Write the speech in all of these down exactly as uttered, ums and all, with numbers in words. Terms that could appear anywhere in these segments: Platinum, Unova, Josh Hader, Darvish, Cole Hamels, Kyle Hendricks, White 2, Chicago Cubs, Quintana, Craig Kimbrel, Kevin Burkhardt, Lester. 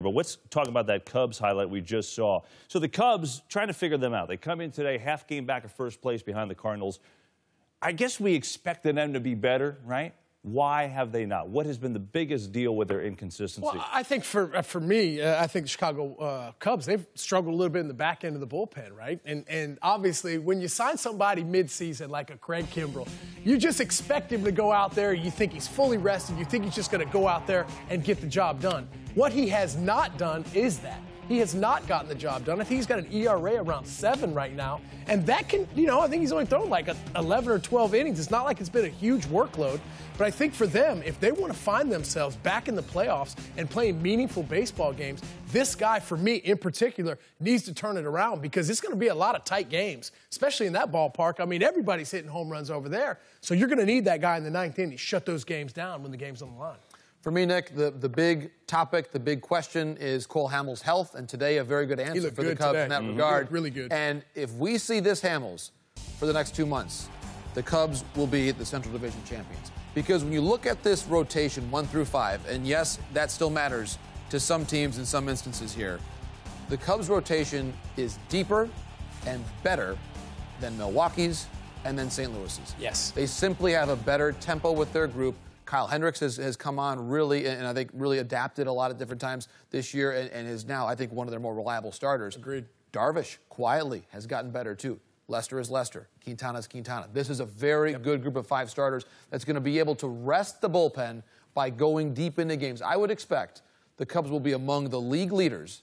But let's talk about that Cubs highlight we just saw. So the Cubs, trying to figure them out. They come in today, half game back of first place behind the Cardinals. I guess we expected them to be better, right? Why have they not? What has been the biggest deal with their inconsistency? Well, I think for, for me, uh, I think the Chicago uh, Cubs, they've struggled a little bit in the back end of the bullpen, right? And, and obviously, when you sign somebody midseason like a Craig Kimbrel, you just expect him to go out there. You think he's fully rested. You think he's just going to go out there and get the job done. What he has not done is that. He has not gotten the job done. I think he's got an E R A around seven right now. And that can, you know, I think he's only thrown like eleven or twelve innings. It's not like it's been a huge workload. But I think for them, if they want to find themselves back in the playoffs and playing meaningful baseball games, this guy, for me in particular, needs to turn it around because it's going to be a lot of tight games, especially in that ballpark. I mean, everybody's hitting home runs over there. So you're going to need that guy in the ninth inning to shut those games down when the game's on the line. For me, Nick, the, the big topic, the big question is Cole Hamels' health, and today a very good answer for the Cubs today. In that mm-hmm. regard. Really good. And if we see this Hamels for the next two months, the Cubs will be the Central Division champions. Because when you look at this rotation, one through five, and yes, that still matters to some teams in some instances here, the Cubs' rotation is deeper and better than Milwaukee's and then Saint Louis's. Yes. They simply have a better tempo with their group. Kyle Hendricks has, has come on really, and I think really adapted a lot of different times this year and, and is now, I think, one of their more reliable starters. Agreed. Darvish, quietly, has gotten better, too. Lester is Lester. Quintana is Quintana. This is a very yep. good group of five starters that's going to be able to rest the bullpen by going deep into games. I would expect the Cubs will be among the league leaders,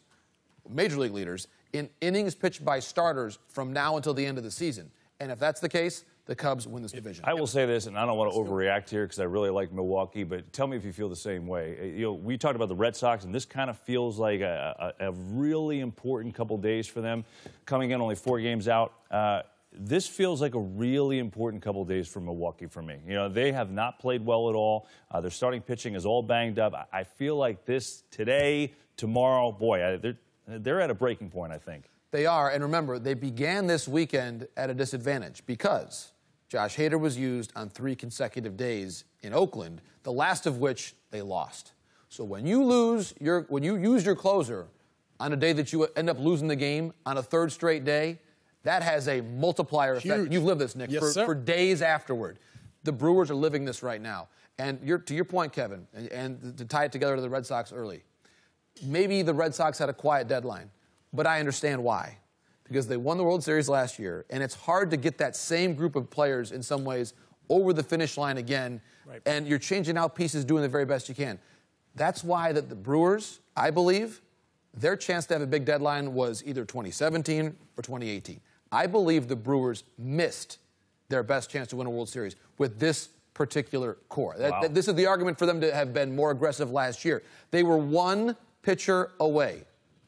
major league leaders, in innings pitched by starters from now until the end of the season. And if that's the case, the Cubs win this division. I will say this, and I don't want to overreact here because I really like Milwaukee, but tell me if you feel the same way. You know, we talked about the Red Sox, and this kind of feels like a, a, a really important couple days for them. Coming in only four games out, uh, this feels like a really important couple days for Milwaukee for me. You know, they have not played well at all. Uh, their starting pitching is all banged up. I, I feel like this today, tomorrow, boy, I, they're, they're at a breaking point, I think. They are, and remember, they began this weekend at a disadvantage because Josh Hader was used on three consecutive days in Oakland, the last of which they lost. So when you lose your, when you use your closer on a day that you end up losing the game on a third straight day, that has a multiplier Huge. Effect. You've lived this, Nick, yes, for, sir. for days afterward. The Brewers are living this right now. And you're, to your point, Kevin, and, and to tie it together to the Red Sox early, maybe the Red Sox had a quiet deadline, but I understand why. Because they won the World Series last year, and it's hard to get that same group of players in some ways over the finish line again, right. and you're changing out pieces, doing the very best you can. That's why that the Brewers, I believe, their chance to have a big deadline was either twenty seventeen or twenty eighteen. I believe the Brewers missed their best chance to win a World Series with this particular core. Wow. That, that, this is the argument for them to have been more aggressive last year. They were one pitcher away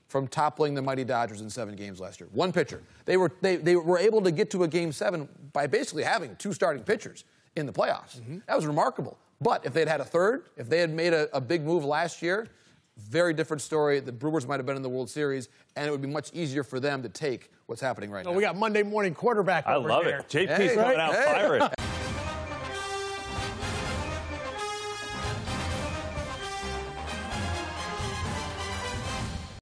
from toppling the mighty Dodgers in seven games last year. One pitcher. They were, they, they were able to get to a game seven by basically having two starting pitchers in the playoffs. Mm-hmm. That was remarkable. But if they'd had a third, if they had made a, a big move last year, very different story. The Brewers might have been in the World Series, and it would be much easier for them to take what's happening right oh, now. We got Monday morning quarterback I over here. I love it. J P's hey, coming right? out hey. firing.